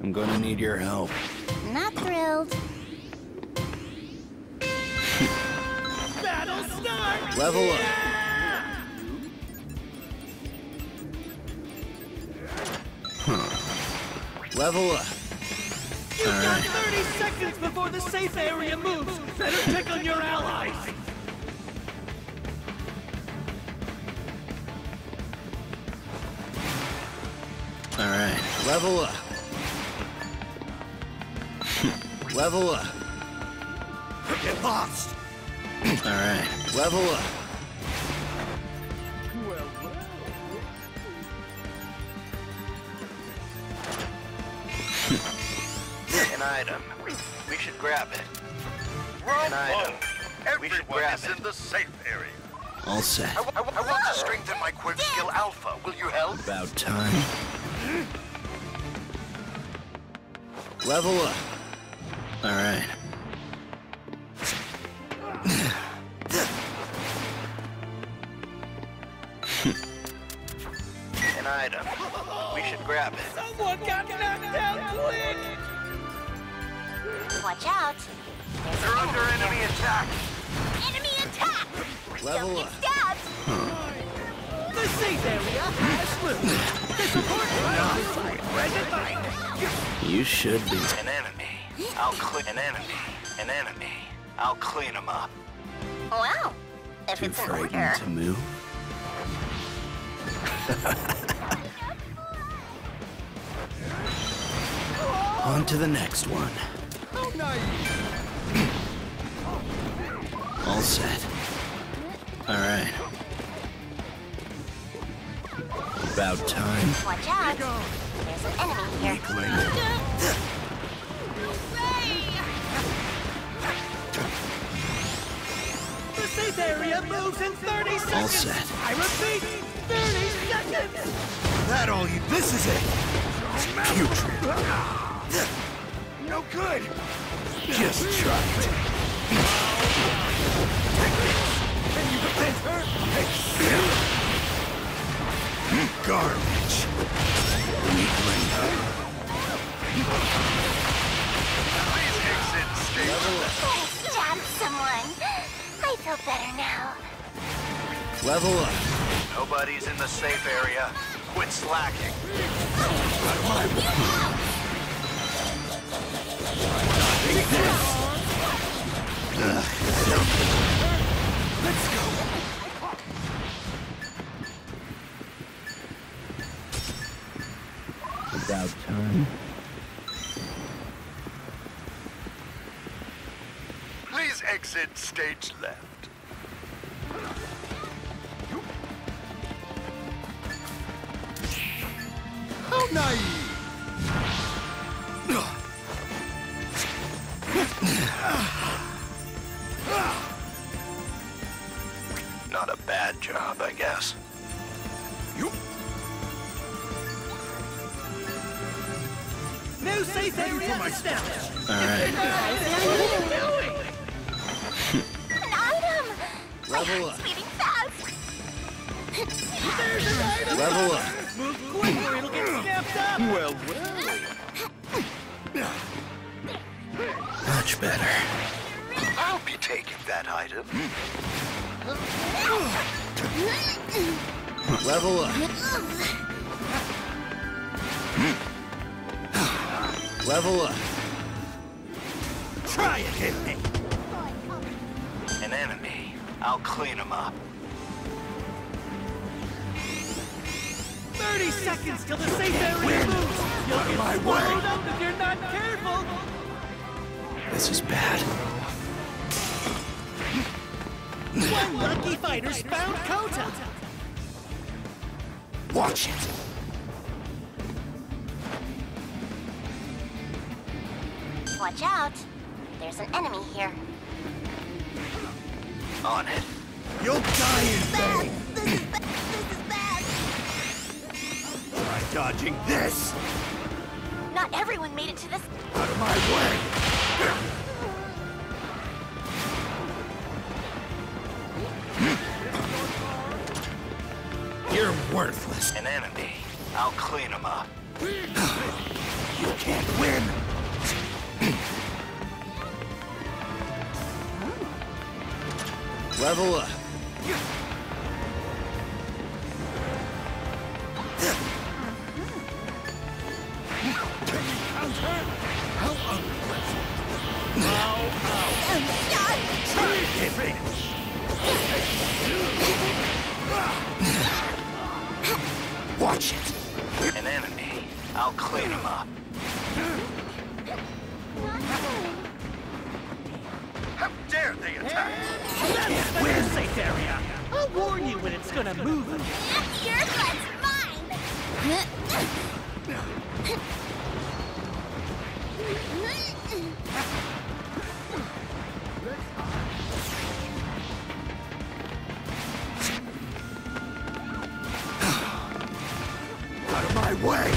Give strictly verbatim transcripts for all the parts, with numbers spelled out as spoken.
I'm gonna need your help. Not thrilled. Battle starts! Level yeah! up. Huh. Level up. You've All got right. thirty seconds before the safe area moves. Better pick on your allies. All right, level up. Level up. Get lost! Alright, level up. Well, well. An item. We should grab it. Wrong An item. Everyone we should grab it. In the safe area. All set. I, I, I want to strengthen my Quirk Skill Alpha. Will you help? About time. Level up. All right. An item. We should grab it. Someone got knocked down quick! Watch out. They're under enemy attack. Enemy attack! Level Don't up. Get stabbed. Huh. The safe area has moved. You should be an enemy. I'll clean an enemy, an enemy. I'll clean him up. Wow, if Too it's an order. To move. On to the next one. Oh, nice. All set. All right. About time. Watch out! There's an enemy here. This area moves in thirty seconds. All set. I repeat, thirty seconds. That all you. This is it. It's putrid. No good. Just try it. Can you prevent her? Garbage. Weakling. Please exit stage. Oh, stab someone. I feel better now. Level up. Nobody's in the safe area. Quit slacking. Let's go. About time. Exit stage left. How naive! Not a bad job, I guess. No safe area established. All right. What are you doing? Level up. Level up. Move quicker, it'll get snapped up. Well, well. Much better. I'll be taking that item. Level up. Level up. Try it, hit me. An enemy. I'll clean him up. thirty seconds till the safe area moves. You'll get swallowed up if you're not careful. This is bad. One lucky fighter's found Kota. Watch it. Watch out. There's an enemy here. On it. You'll die in vain! This is bad! This is bad! Try dodging this! Not everyone made it to this... Out of my way! You're worthless! An enemy. I'll clean him up. You can't win. Level up. Watch it. An enemy. I'll clean him up. How dare they attack? That's the safe area. I'll warn you when it's gonna move. That's your butt's mine. Out of my way.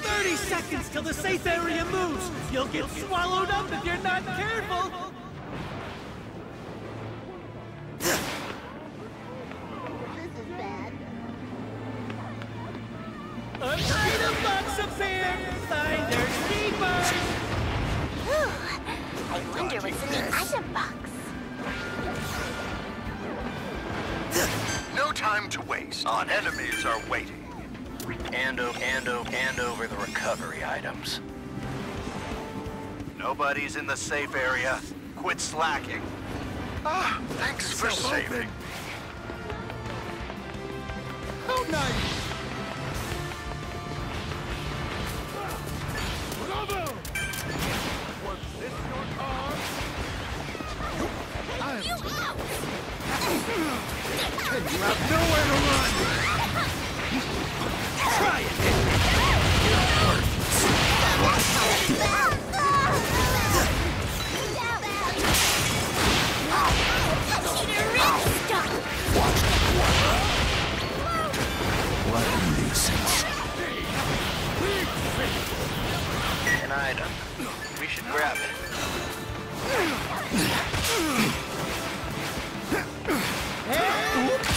thirty seconds till the safe area moves. You'll get swallowed up if you're not careful. This is bad. An item box appeared. Find their keepers. I wonder what's in the item box. No time to waste. On enemies are waiting. Hand over, hand over, hand over the recovery items. Nobody's in the safe area. Quit slacking. Ah, thanks for so saving. How nice. Bravo! Was this your car? I'm you out! And you have nowhere to run! Try it! What a nuisance. An item. We should grab it.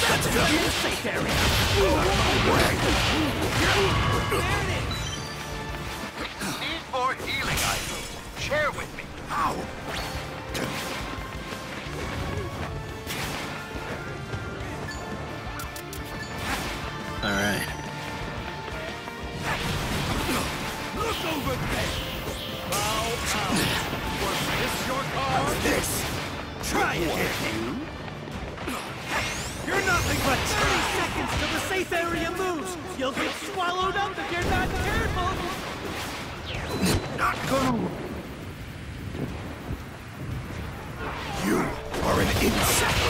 That's good. You're safe area. Need more healing items. Share with me. How? All right. Look over there. Bow out. Was this your card? This. Try it. You're nothing but thirty seconds till the safe area moves. You'll get swallowed up if you're not careful. Not cool. You are an insect.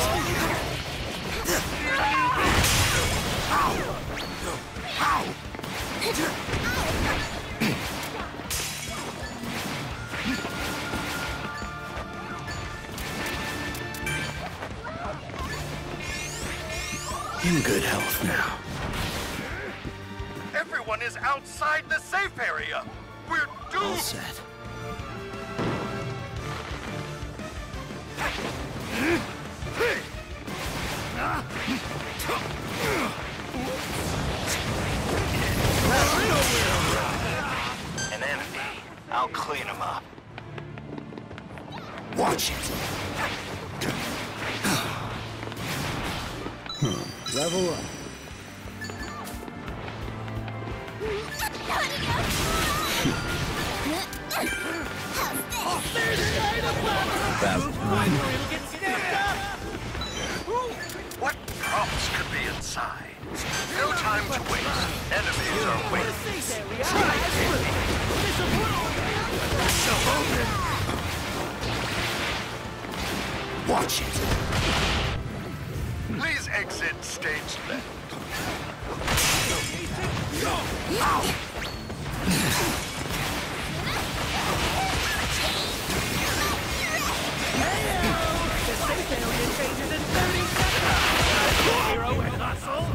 How? How? In good health now. Everyone is outside the safe area. We're doomed. All set. An enemy. I'll clean him up. Watch it. Hmm. Level up. What props could be inside? No time to waste. Enemies are waiting. Try it. Watch it. Please exit stage left. Ow! The safe area changes in thirty seconds! Hero and hustle!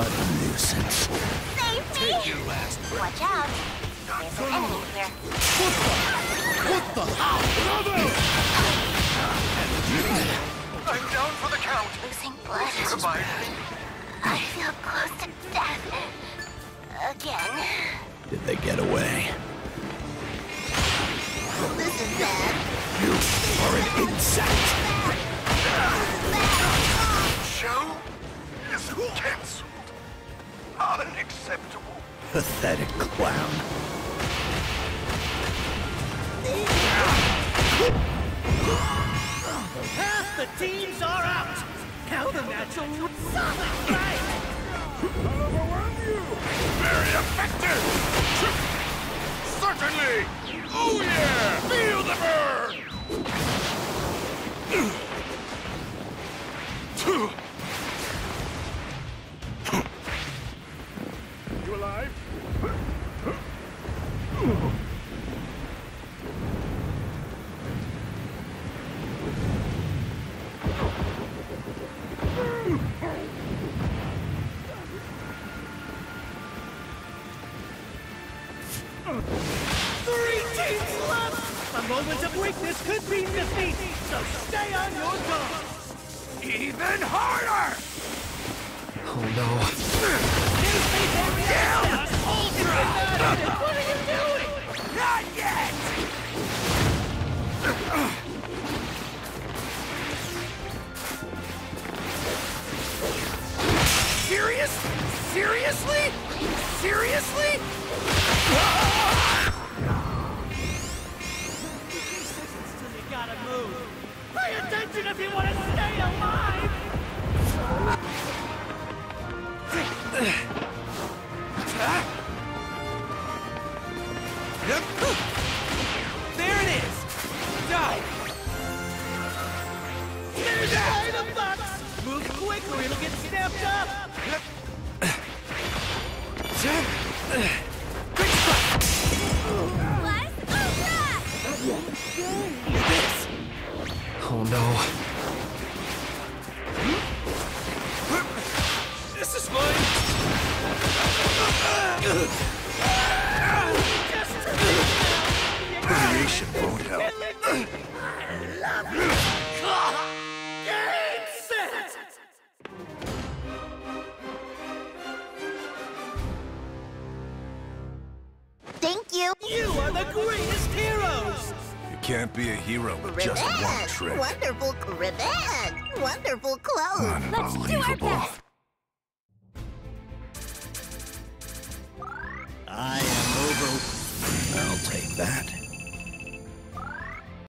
What a nuisance. Save me! Take your last breath. Watch out. There's an enemy here. What the? What the? Ow! I'm down for the count. Losing blood. Goodbye. I feel close to death. Again. Did they get away? This is bad. You are an insect. Show is cancelled. Unacceptable. Pathetic clown. Half the teams are out. Now the natural would solve right. I'll overwhelm you. Very effective. Certainly. Oh yeah! Feel the burn. You alive? Moments of weakness could mean defeat, so stay on your guard! Even harder! Oh no. Down! Ultra! What are you doing? Not yet! Serious? Seriously? Seriously? Ah! Pay attention if you want to stay alive! There it is! Die! There's the item box! Move quick or it'll get snapped up! What? Oh, God! Oh no. This is mine. Radiation won't help. Game set! Thank you. You are the greatest heroes. Can't be a hero with Ribbon. Just one trick. Wonderful ribbon! Wonderful clothes! Unbelievable. I am over. I'll take that.